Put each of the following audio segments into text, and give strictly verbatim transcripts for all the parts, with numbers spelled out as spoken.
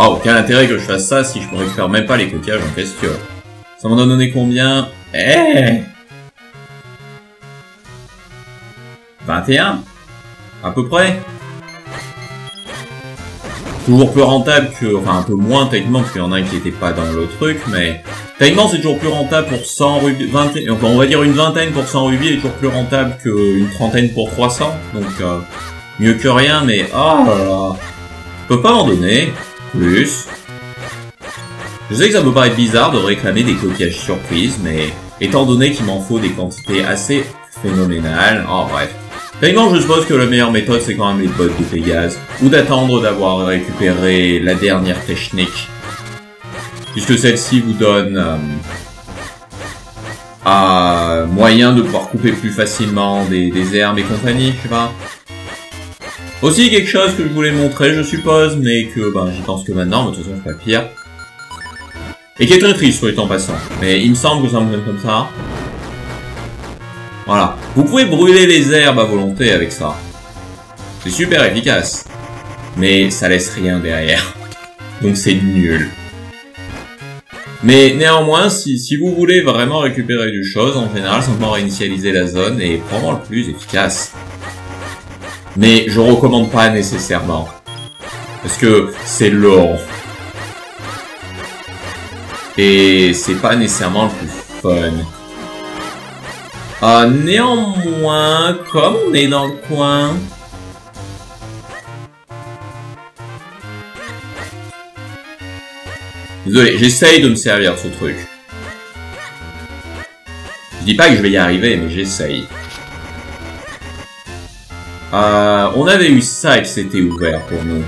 Ah, aucun intérêt que je fasse ça si je pourrais faire même pas les coquillages en question. Ça m'en a donné combien? Eh, vingt et un à peu près. Toujours plus rentable que... Enfin, un peu moins techniquement, parce qu'il y en a un qui n'était pas dans le truc, mais... Techniquement, c'est toujours plus rentable pour cent rubis... vingt... Enfin, on va dire une vingtaine pour cent rubis est toujours plus rentable qu'une trentaine pour trois cents. Donc, euh, mieux que rien, mais... Ah là là. Je peux pas en donner plus. Je sais que ça peut paraître bizarre de réclamer des coquillages surprises, mais... Étant donné qu'il m'en faut des quantités assez phénoménales... Oh, bref. Techniquement, je suppose que la meilleure méthode, c'est quand même les bottes de Pégase, ou d'attendre d'avoir récupéré la dernière technique, puisque celle-ci vous donne euh, à moyen de pouvoir couper plus facilement des, des herbes et compagnie, je sais pas. Aussi quelque chose que je voulais montrer, je suppose, mais que ben, j'y pense que maintenant, mais de toute façon, c'est pas pire. Et qui est très triste, soit en passant, mais il me semble que ça me donne comme ça. Voilà. Vous pouvez brûler les herbes à volonté avec ça. C'est super efficace. Mais ça laisse rien derrière. Donc c'est nul. Mais néanmoins, si, si vous voulez vraiment récupérer des choses, en général, simplement réinitialiser la zone est probablement le plus efficace. Mais je recommande pas nécessairement. Parce que c'est long. Et c'est pas nécessairement le plus fun. Euh, néanmoins, comme on est dans le coin... Désolé, j'essaye de me servir de ce truc. Je dis pas que je vais y arriver, mais j'essaye. Euh, on avait eu ça et que c'était ouvert pour nous.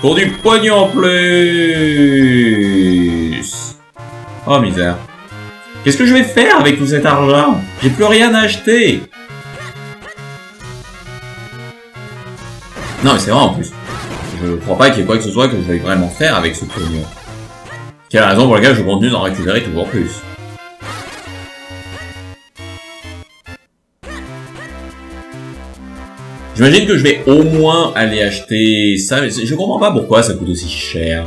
Pour du pognon en plus! Oh, misère. Qu'est-ce que je vais faire avec tout cet argent? J'ai plus rien à acheter. Non mais c'est vrai en plus. Je crois pas qu'il y ait quoi que ce soit que je vais vraiment faire avec ce pognon. Quelle raison pour laquelle je continue d'en récupérer toujours plus. J'imagine que je vais au moins aller acheter ça, mais je comprends pas pourquoi ça coûte aussi cher.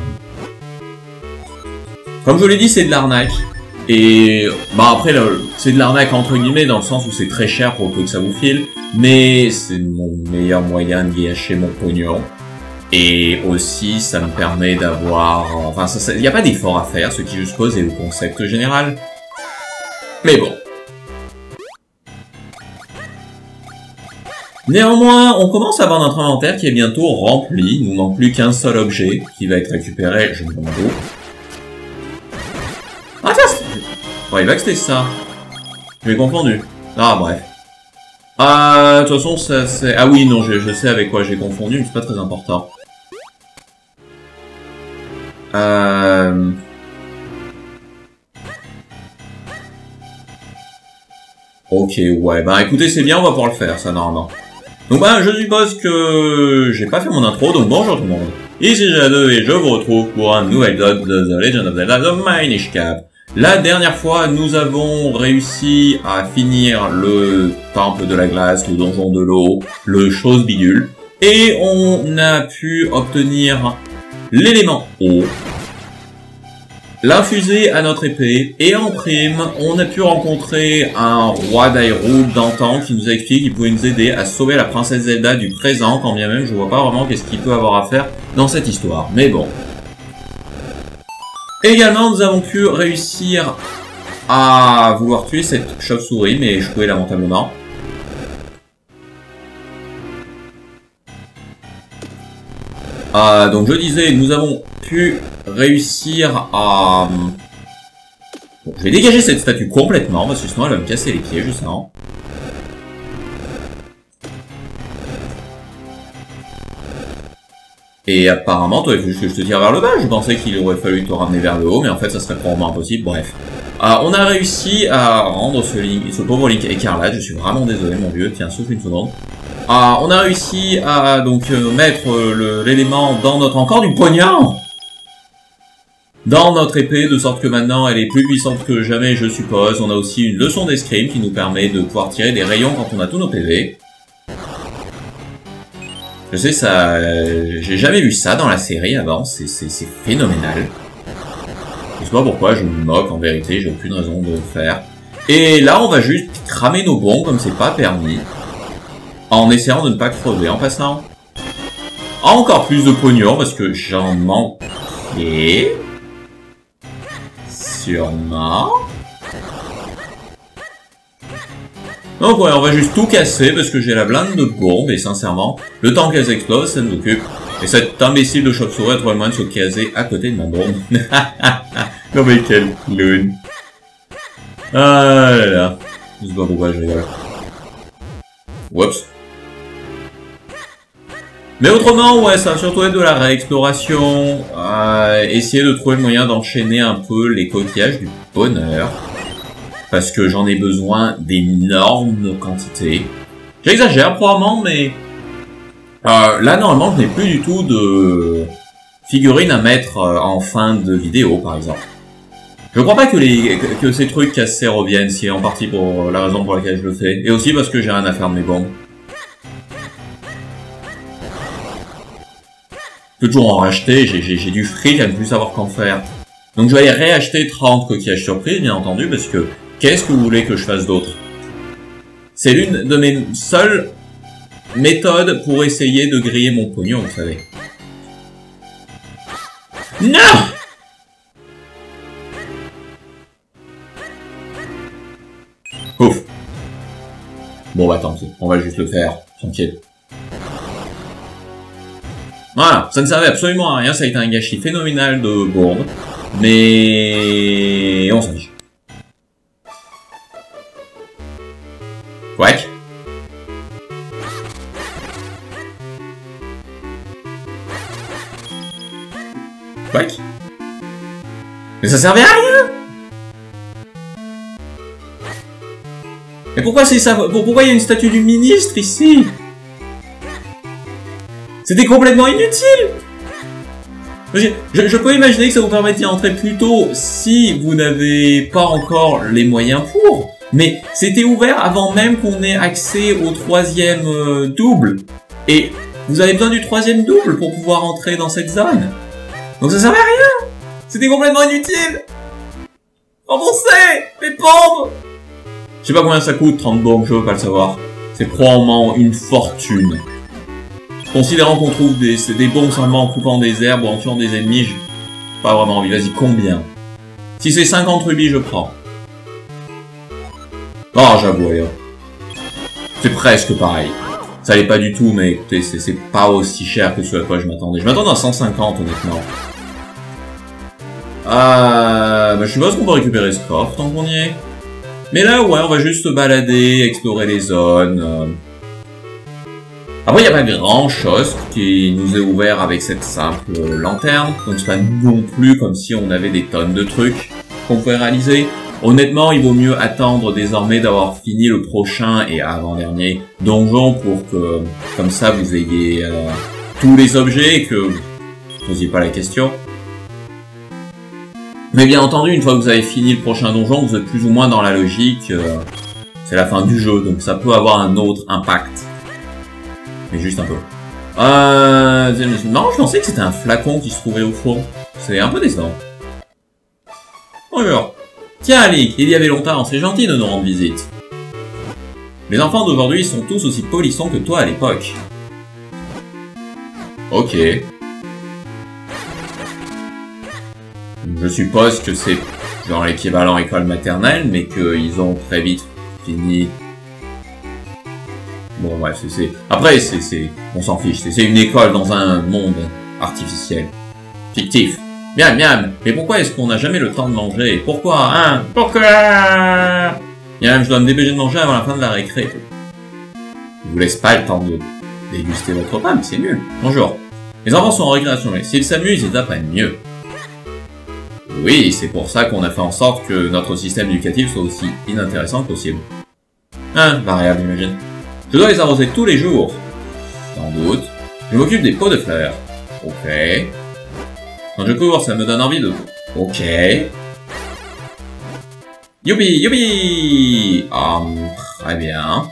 Comme je l'ai dit, c'est de l'arnaque. Et bah après c'est de l'arnaque entre guillemets dans le sens où c'est très cher pour le peu que ça vous file, mais c'est mon meilleur moyen de gâcher mon pognon. Et aussi ça me permet d'avoir, enfin il n'y a pas d'effort à faire, ce qui je suppose est le concept général. Mais bon. Néanmoins, on commence à avoir notre inventaire qui est bientôt rempli, il nous manque plus qu'un seul objet qui va être récupéré, je me demande où. Ah ça c'est... Je croyais pas que c'était ça. Je m'ai confondu. Ah bref. Ah, de toute façon ça c'est... Ah oui non, je, je sais avec quoi j'ai confondu, mais c'est pas très important. Euh... Ok ouais, bah écoutez c'est bien, on va pouvoir le faire ça normalement. Donc bah je suppose que j'ai pas fait mon intro, donc bonjour tout le monde. Ici Jéhadeu et je vous retrouve pour un nouvel épisode de The Legend of Zelda The Minish Cap. La dernière fois, nous avons réussi à finir le temple de la glace, le donjon de l'eau, le chose bidule. Et on a pu obtenir l'élément eau, l'infuser à notre épée. Et en prime, on a pu rencontrer un roi d'Hyrule d'antan qui nous a expliqué qu'il pouvait nous aider à sauver la princesse Zelda du présent, quand bien même je vois pas vraiment qu'est-ce qu'il peut avoir à faire dans cette histoire. Mais bon... Également, nous avons pu réussir à vouloir tuer cette chauve-souris, mais échouer lamentablement. Euh, donc je disais, nous avons pu réussir à... Bon, je vais dégager cette statue complètement, parce que sinon elle va me casser les pieds, je sens. Et apparemment, toi, il faut juste que je te tire vers le bas. Je pensais qu'il aurait fallu te ramener vers le haut, mais en fait, ça serait probablement impossible. Bref. Euh, on a réussi à rendre ce, Link, ce pauvre Link écarlate. Je suis vraiment désolé, mon vieux. Tiens, souffle une seconde. Euh, on a réussi à donc euh, mettre euh, l'élément dans notre... Encore du poignard dans notre épée, de sorte que maintenant, elle est plus puissante que jamais, je suppose. On a aussi une leçon d'escrime qui nous permet de pouvoir tirer des rayons quand on a tous nos P V. Je sais, ça, euh, j'ai jamais vu ça dans la série avant, c'est phénoménal. Je sais pas pourquoi, je me moque en vérité, j'ai aucune raison de le faire. Et là, on va juste cramer nos bons comme c'est pas permis, en essayant de ne pas crever en passant encore plus de pognon, parce que j'en manquais. Sûrement. Donc ouais, on va juste tout casser parce que j'ai la blinde de bombe et sincèrement, le temps qu'elles explosent, ça nous occupe. Et cet imbécile de chauve-souris a trouvé le moyen de se caser à côté de ma bombe. Non mais quel clown. Ah là là. Je sais pas pourquoi je rigole. Whoops. Mais autrement, ouais, ça va surtout être de la réexploration. Euh, essayer de trouver le moyen d'enchaîner un peu les coquillages du bonheur. Parce que j'en ai besoin d'énormes quantités. J'exagère probablement, mais... Euh, là, normalement, je n'ai plus du tout de figurines à mettre en fin de vidéo, par exemple. Je crois pas que, les, que ces trucs cassés reviennent, c'est en partie pour la raison pour laquelle je le fais. Et aussi parce que j'ai rien à faire de mes bombes. Je peux toujours en racheter, j'ai du fric à ne plus savoir qu'en faire. Donc je vais aller réacheter trente coquillages surprises, bien entendu, parce que... Qu'est-ce que vous voulez que je fasse d'autre? C'est l'une de mes seules méthodes pour essayer de griller mon pognon, vous savez. Non! Ouf. Bon bah tant pis, on va juste le faire, tranquille. Voilà, ça ne servait absolument à rien, ça a été un gâchis phénoménal de bourde, mais on s'en fiche. Ouais. Ouais. Mais ça servait à rien. Mais pourquoi c'est ça? Pourquoi il y a une statue du ministre ici? C'était complètement inutile. Je, je, je peux imaginer que ça vous permet d'y entrer plus tôt si vous n'avez pas encore les moyens pour. Mais c'était ouvert avant même qu'on ait accès au troisième euh, double. Et vous avez besoin du troisième double pour pouvoir entrer dans cette zone. Donc ça servait à rien. C'était complètement inutile. Remboursez les bombes. Je sais pas combien ça coûte, trente bombes, je veux pas le savoir. C'est probablement une fortune. Considérant qu'on trouve des, des bombes seulement en coupant des herbes ou en tuant des ennemis, j'ai pas vraiment envie. Vas-y, combien? Si c'est cinquante rubis, je prends. Ah, j'avoue, c'est presque pareil. Ça l'est pas du tout, mais écoutez, c'est pas aussi cher que ce à quoi je m'attendais. Je m'attendais à cent cinquante, honnêtement. Ah, euh, bah, je sais pas si on peut récupérer ce coffre tant qu'on y est. Mais là, ouais, on va juste se balader, explorer les zones. Après, il n'y a pas grand-chose qui nous est ouvert avec cette simple lanterne. Donc, c'est pas non plus comme si on avait des tonnes de trucs qu'on pouvait réaliser. Honnêtement, il vaut mieux attendre désormais d'avoir fini le prochain et avant-dernier donjon pour que, comme ça, vous ayez euh, tous les objets et que vous ne posiez pas la question. Mais bien entendu, une fois que vous avez fini le prochain donjon, vous êtes plus ou moins dans la logique. Euh, c'est la fin du jeu, donc ça peut avoir un autre impact. Mais juste un peu. Euh, non, je pensais que c'était un flacon qui se trouvait au fond. C'est un peu décevant. Bonjour. Tiens, Link, il y avait longtemps, c'est gentil de nous rendre visite. Les enfants d'aujourd'hui sont tous aussi polissons que toi à l'époque. Ok. Je suppose que c'est genre l'équivalent école maternelle, mais qu'ils ont très vite fini. Bon, bref, c'est... Après, c'est... On s'en fiche, c'est une école dans un monde artificiel. Fictif. Miam, miam, mais pourquoi est-ce qu'on n'a jamais le temps de manger? Pourquoi, hein? Pourquoi? Miam, je dois me dépêcher de manger avant la fin de la récré. Je vous laisse pas le temps de déguster votre pain, c'est nul. Bonjour. Les enfants sont en récréation, mais s'ils s'amusent, ils apprennent mieux. Oui, c'est pour ça qu'on a fait en sorte que notre système éducatif soit aussi inintéressant que possible. Hein, variable, j'imagine. Je dois les arroser tous les jours. Sans doute. Je m'occupe des pots de fleurs. Ok. Quand je cours, ça me donne envie de... Ok. Youpi, youpi. Hum, très bien.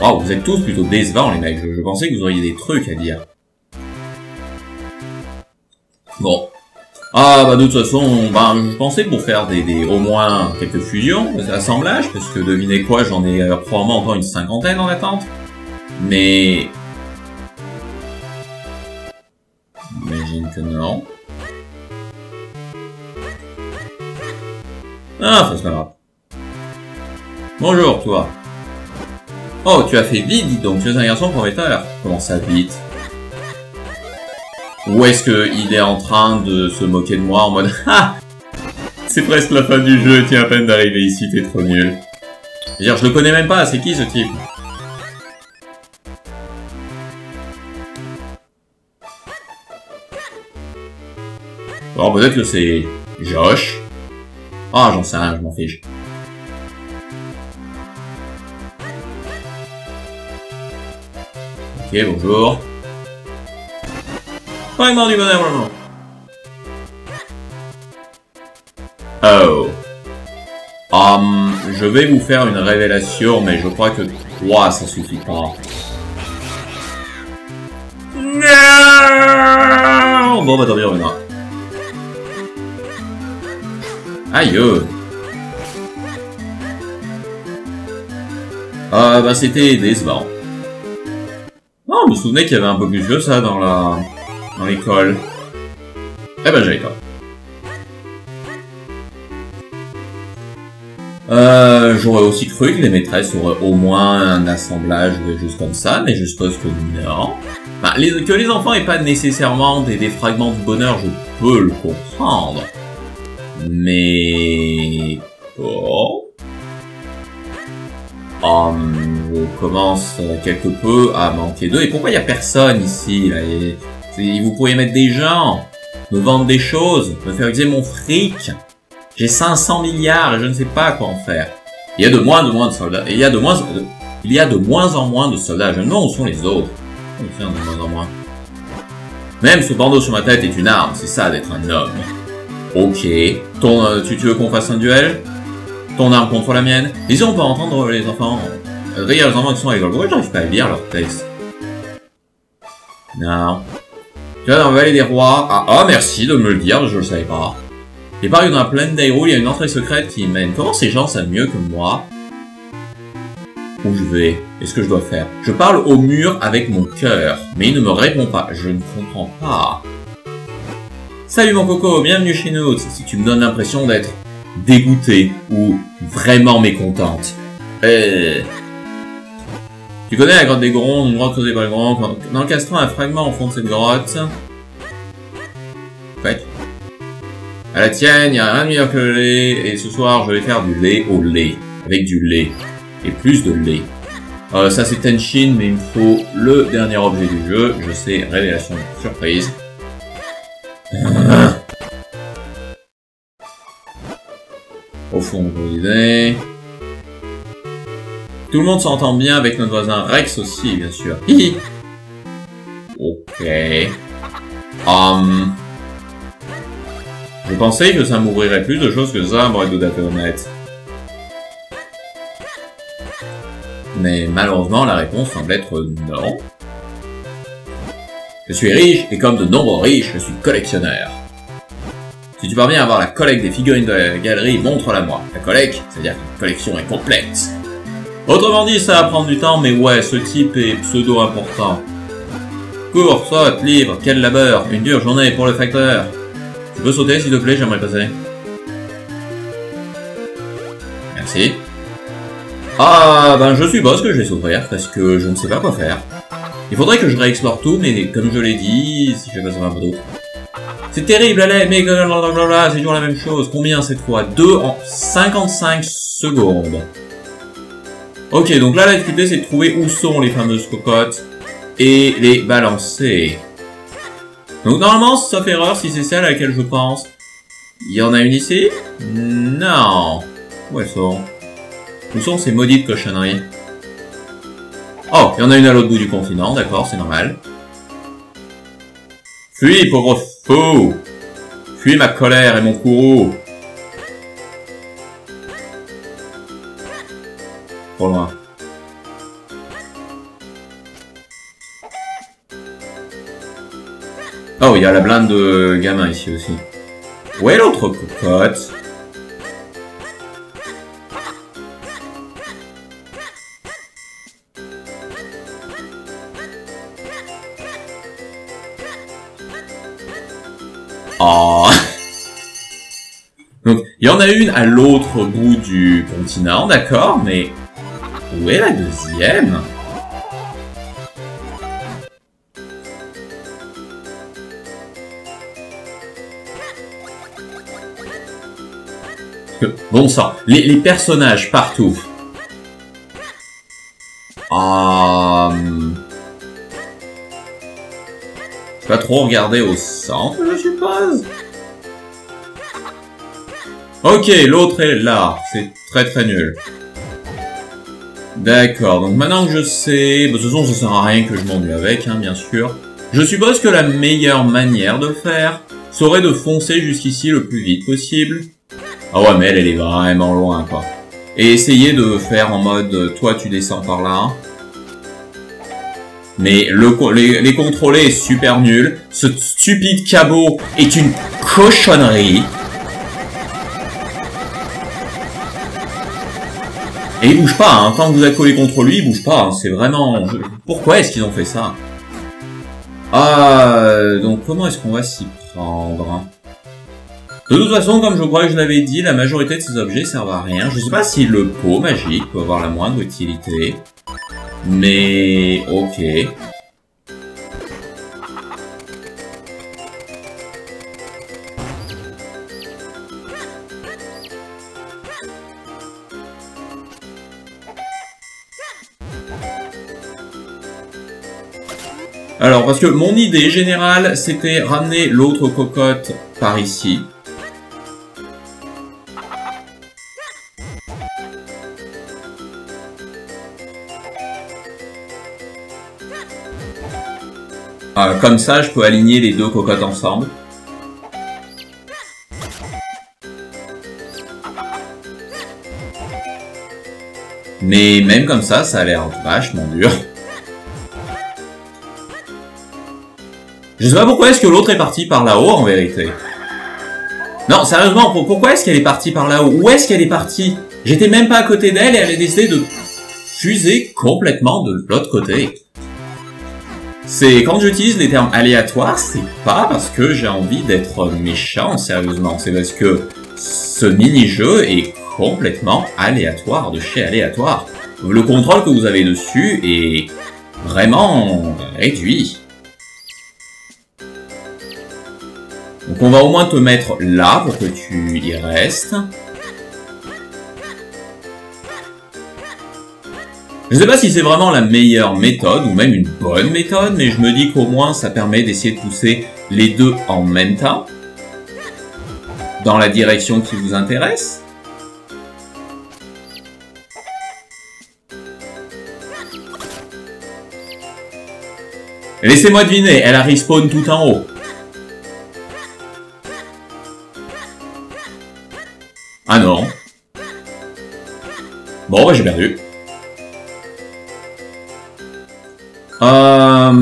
Wow, vous êtes tous plutôt décevants, les mecs. Je, je pensais que vous auriez des trucs à dire. Bon. Ah bah de toute façon, bah, je pensais pour faire des, des au moins quelques fusions, des assemblages, parce que devinez quoi, j'en ai euh, probablement encore une cinquantaine en attente. Mais... j'imagine que non. Ah, ça c'est pas grave. Bonjour, toi. Oh, tu as fait vite, dis donc, tu es un garçon prometteur. Comment ça, vite? Ou est-ce qu'il est en train de se moquer de moi en mode ah, c'est presque la fin du jeu, tiens à peine d'arriver ici, t'es trop nul. Je veux dire, je le connais même pas, c'est qui ce type? Bon, peut-être que c'est Josh. Ah, oh, j'en sais rien, je m'en fiche. Ok, bonjour. Fragment du bonheur, vraiment. Oh. Um, je vais vous faire une révélation, mais je crois que trois, ça suffit pas. Non. Bon, bah tant pis, on verra. Aïe! Ah euh, bah c'était décevant. Non, vous vous souvenez qu'il y avait un peu plus de ça dans la... dans l'école. Eh ben j'avais tort. Euh, J'aurais aussi cru que les maîtresses auraient au moins un assemblage de choses comme ça, mais je suppose que non. Bah, les, que les enfants n'aient pas nécessairement des, des fragments de bonheur, je peux le comprendre. Mais... bon... Um, je commence quelque peu à manquer d'eux. Et pourquoi il n'y a personne ici là? Et vous pourriez mettre des gens, me vendre des choses, me faire utiliser mon fric. J'ai cinq cents milliards et je ne sais pas quoi en faire. Il y a de moins, de moins de soldats. Et il y a de moins, de... il y a de moins en moins de soldats. Je me demande où sont les autres. Il y en a de moins en moins. Même ce bandeau sur ma tête est une arme. C'est ça d'être un homme. Ok, ton, euh, tu, tu veux qu'on fasse un duel? Ton arme contre la mienne? Disons, on peut entendre les enfants euh, rire, les enfants qui sont à l'école. Pourquoi j'arrive pas à lire leur texte? Non. Tu vas dans la vallée des rois. Ah, ah, merci de me le dire, je le savais pas. Et pareil, dans la plaine d'Hyrule, il y a une entrée secrète qui mène. Comment ces gens savent mieux que moi où je vais et ce que je dois faire? Je parle au mur avec mon cœur, mais il ne me répond pas. Je ne comprends pas. Salut mon coco, bienvenue chez nous. Si tu me donnes l'impression d'être dégoûtée ou vraiment mécontente. Euh... Tu connais la grotte des Gorons, une grotte creusée par le Goron. Dans le castron, un fragment au fond de cette grotte. Ouais. À la tienne, il n'y a rien de meilleur que le lait. Et ce soir, je vais faire du lait au lait. Avec du lait. Et plus de lait. Euh, ça c'est Tenshin, mais il me faut le dernier objet du jeu. Je sais, révélation surprise. Au fond, on disait... Tout le monde s'entend bien avec notre voisin Rex aussi, bien sûr. Hihi. Ok. Um... Je pensais que ça m'ouvrirait plus de choses que ça, pour être tout à fait honnête. Mais malheureusement, la réponse semble être non. Je suis riche, et comme de nombreux riches, je suis collectionneur. Si tu parviens à avoir la collecte des figurines de la galerie, montre-la moi. La collecte, c'est-à-dire que la collection est complète. Autrement dit, ça va prendre du temps, mais ouais, ce type est pseudo-important. Cours, saute, libre, quel labeur, une dure journée pour le facteur. Tu peux sauter, s'il te plaît, j'aimerais passer. Merci. Ah, ben je suppose que je vais souffrir, parce que je ne sais pas quoi faire. Il faudrait que je réexplore tout, mais comme je l'ai dit, si je vais passer un peu d'autre. C'est terrible, allez, mais blablabla, c'est toujours la même chose. Combien cette fois? Deux en cinquante-cinq secondes. Ok, donc là, la difficulté, c'est de trouver où sont les fameuses cocottes et les balancer. Donc normalement, sauf erreur, si c'est celle à laquelle je pense. Il y en a une ici? Non. Où elles sont? Où sont ces maudites cochonneries? Oh, il y en a une à l'autre bout du continent, d'accord, c'est normal. Fuis, pauvre fou! Fuis ma colère et mon courroux! Trop loin. Oh, il y a la blinde de gamin ici aussi. Où est l'autre cocotte? Oh. Donc, il y en a une à l'autre bout du continent, d'accord, mais où est la deuxième? Bon sang, les, les personnages partout. Um... Je vais pas trop regarder au centre, je suppose. Ok, l'autre est là. C'est très très nul. D'accord, donc maintenant que je sais... De toute façon, ça sert à rien que je m'ennuie avec, hein, bien sûr. Je suppose que la meilleure manière de faire serait de foncer jusqu'ici le plus vite possible. Ah ouais, mais elle, elle est vraiment loin, quoi. Et essayer de faire en mode, toi, tu descends par là. Mais le, les, les contrôler est super nul. Ce stupide cabot est une cochonnerie. Et il bouge pas, hein. Tant que vous accolez contre lui, il bouge pas. Hein. C'est vraiment... Pourquoi est-ce qu'ils ont fait ça? Ah, donc comment est-ce qu'on va s'y prendre? De toute façon, comme je crois que je l'avais dit, la majorité de ces objets servent à rien. Je sais pas si le pot magique peut avoir la moindre utilité. Mais... ok. Alors, parce que mon idée générale, c'était ramener l'autre cocotte par ici. Euh, comme ça, je peux aligner les deux cocottes ensemble. Mais même comme ça, ça a l'air vachement dur. Je sais pas pourquoi est-ce que l'autre est partie par là-haut, en vérité. Non, sérieusement, pourquoi est-ce qu'elle est partie par là-haut? Où est-ce qu'elle est partie? J'étais même pas à côté d'elle et elle a décidé de fuser complètement de l'autre côté. C'est quand j'utilise les termes aléatoires, c'est pas parce que j'ai envie d'être méchant, sérieusement. C'est parce que ce mini-jeu est complètement aléatoire, de chez aléatoire. Le contrôle que vous avez dessus est vraiment réduit. Donc on va au moins te mettre là pour que tu y restes. Je sais pas si c'est vraiment la meilleure méthode, ou même une bonne méthode, mais je me dis qu'au moins ça permet d'essayer de pousser les deux en même temps, dans la direction qui vous intéresse. Laissez-moi deviner, elle a respawn tout en haut. Ah non. Bon, bah j'ai perdu. Euh...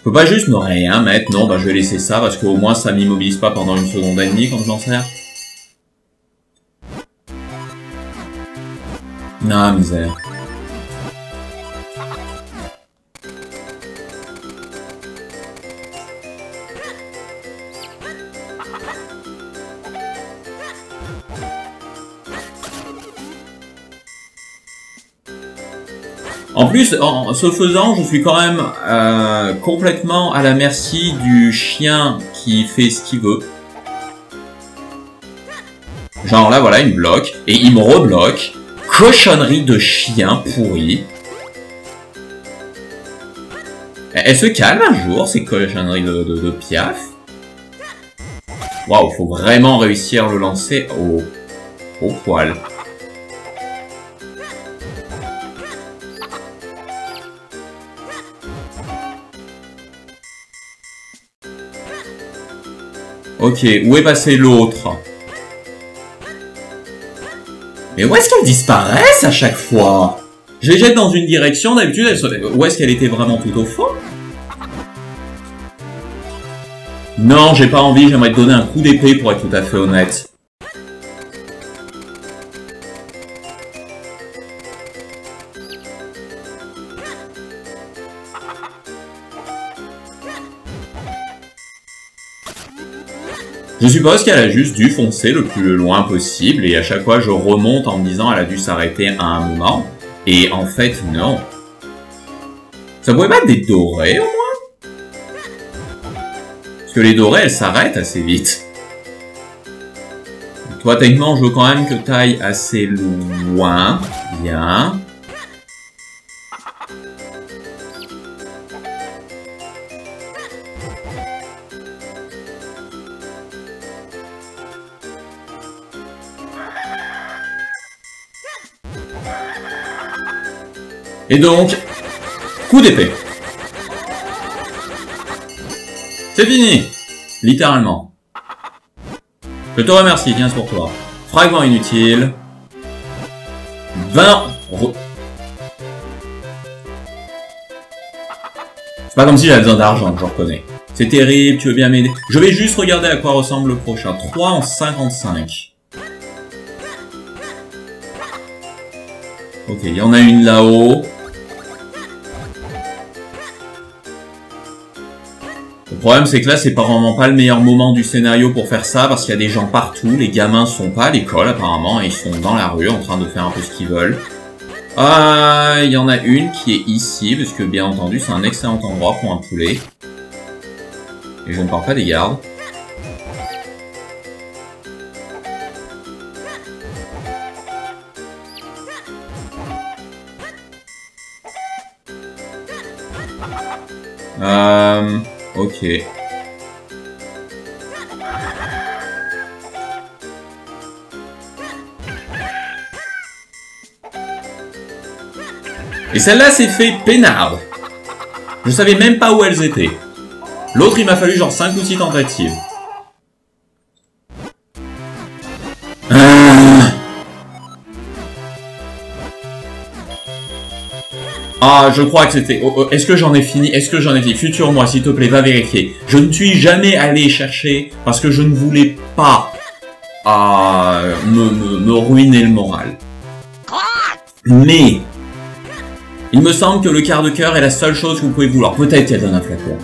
Je peux pas juste ne rien mettre, non, bah je vais laisser ça parce qu'au moins ça m'immobilise pas pendant une seconde et demie quand je m'en sers. Ah misère. En plus, en ce faisant, je suis quand même euh, complètement à la merci du chien qui fait ce qu'il veut. Genre là, voilà, il me bloque, et il me rebloque. Cochonnerie de chien pourri. Elle se calme un jour, ces cochonneries de, de, de piaf. Waouh, faut vraiment réussir à le lancer au, au poil. Ok, où est passé l'autre? Mais où est-ce qu'elles disparaissent à chaque fois? Je les jette dans une direction, d'habitude elle se... Où est-ce qu'elle était vraiment tout au fond? Non, j'ai pas envie, j'aimerais te donner un coup d'épée pour être tout à fait honnête. Je suppose qu'elle a juste dû foncer le plus loin possible, et à chaque fois je remonte en me disant elle a dû s'arrêter à un moment, et en fait non. Ça pouvait pas être des dorés au moins? Parce que les dorés elles s'arrêtent assez vite. Toi techniquement je veux quand même que t'ailles assez loin, bien. Et donc, coup d'épée. C'est fini. Littéralement. Je te remercie, tiens, c'est pour toi. Fragment inutile. vingt... Re... C'est pas comme si j'avais besoin d'argent, je reconnais. C'est terrible, tu veux bien m'aider? Je vais juste regarder à quoi ressemble le prochain. trois en cinquante-cinq. Ok, il y en a une là-haut. Le problème, c'est que là, c'est apparemment pas le meilleur moment du scénario pour faire ça, parce qu'il y a des gens partout, les gamins sont pas à l'école, apparemment, et ils sont dans la rue, en train de faire un peu ce qu'ils veulent. Ah, il y en a une qui est ici, parce que, bien entendu, c'est un excellent endroit pour un poulet. Et je ne parle pas des gardes. Euh... Ok. Et celle-là s'est fait peinard. Je savais même pas où elles étaient. L'autre, il m'a fallu genre cinq ou six tentatives. Ah, je crois que c'était... Oh, oh, est-ce que j'en ai fini? Est-ce que j'en ai fini? Futur moi, s'il te plaît, va vérifier. Je ne suis jamais allé chercher parce que je ne voulais pas ah, me, me, me ruiner le moral. Mais il me semble que le quart de cœur est la seule chose que vous pouvez vouloir. Peut-être qu'elle donne un flacon.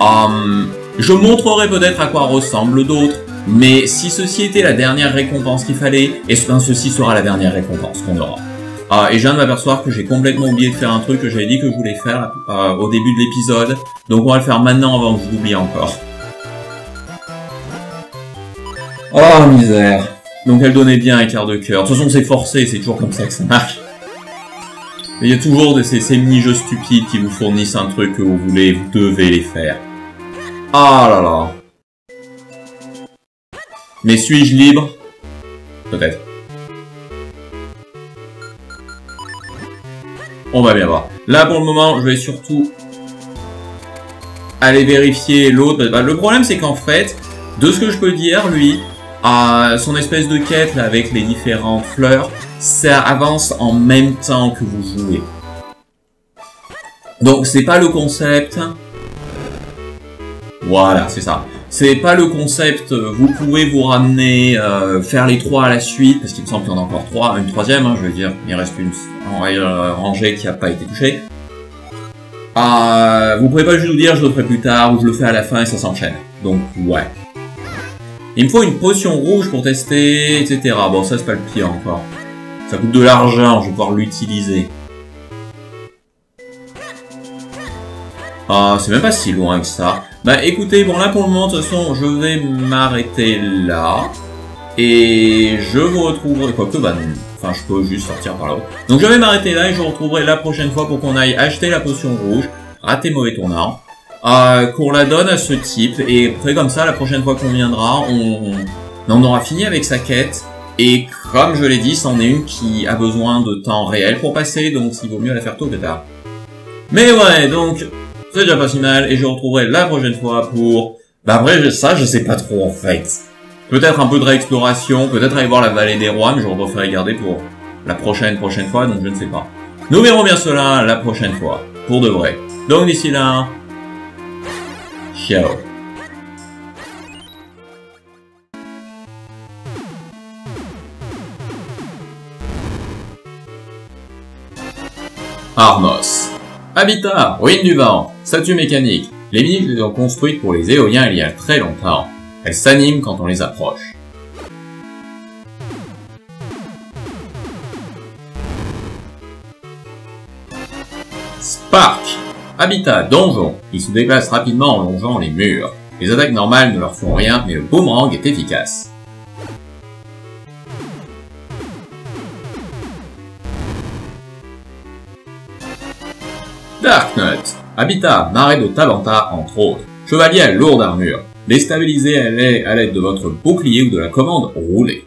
Um, je montrerai peut-être à quoi ressemblent d'autres. Mais si ceci était la dernière récompense qu'il fallait, et ce, ben, ceci sera la dernière récompense qu'on aura. Ah, et je viens de m'apercevoir que j'ai complètement oublié de faire un truc que j'avais dit que je voulais faire euh, au début de l'épisode. Donc on va le faire maintenant avant que je l'oublie encore. Oh, misère. Donc elle donnait bien un quart de cœur. De toute façon, c'est forcé, c'est toujours comme ça que ça marche. Mais il y a toujours de ces, ces mini-jeux stupides qui vous fournissent un truc que vous voulez, vous devez les faire. Ah là là. Mais suis-je libre? Peut-être. On va bien voir. Là, pour le moment, je vais surtout aller vérifier l'autre. Bah, le problème, c'est qu'en fait, de ce que je peux dire, lui, euh, son espèce de quête là, avec les différentes fleurs, ça avance en même temps que vous jouez. Donc, c'est pas le concept... Voilà, c'est ça. C'est pas le concept, vous pouvez vous ramener, euh, faire les trois à la suite, parce qu'il me semble qu'il y en a encore trois, une troisième, hein, je veux dire, il reste une rangée qui n'a pas été touchée. Euh, vous pouvez pas juste vous dire je le ferai plus tard, ou je le fais à la fin et ça s'enchaîne. Donc, ouais. Il me faut une potion rouge pour tester, et cetera. Bon, ça c'est pas le pire encore. Ça coûte de l'argent, je vais pouvoir l'utiliser. Ah, c'est même pas si loin que ça. Bah écoutez, bon là pour le moment, de toute façon, je vais m'arrêter là. Et je vous retrouverai... Quoique, bah non. Enfin, je peux juste sortir par là-haut. Donc je vais m'arrêter là et je vous retrouverai la prochaine fois pour qu'on aille acheter la potion rouge. Raté mauvais tournant. Euh, qu'on la donne à ce type. Et après, comme ça, la prochaine fois qu'on viendra, on... on aura fini avec sa quête. Et comme je l'ai dit, c'en est une qui a besoin de temps réel pour passer. Donc il vaut mieux la faire tôt que tard. Mais ouais, donc... C'est déjà pas si mal, et je retrouverai la prochaine fois pour... Bah après, ça, je sais pas trop, en fait. Peut-être un peu de réexploration, peut-être aller voir la vallée des rois, mais je referai garder pour la prochaine, prochaine fois, donc je ne sais pas. Nous verrons bien cela la prochaine fois, pour de vrai. Donc d'ici là, ciao. Armos. Habitat, ruine du vent, statue mécanique. Les mines étaient construites pour les éoliens il y a très longtemps. Elles s'animent quand on les approche. Spark. Habitat, donjon. Ils se déplacent rapidement en longeant les murs. Les attaques normales ne leur font rien, mais le boomerang est efficace. Darknut. Habitat, marais de Tabantha, entre autres. Chevalier à lourde armure. Déstabilisez-les à l'aide de votre bouclier ou de la commande roulée.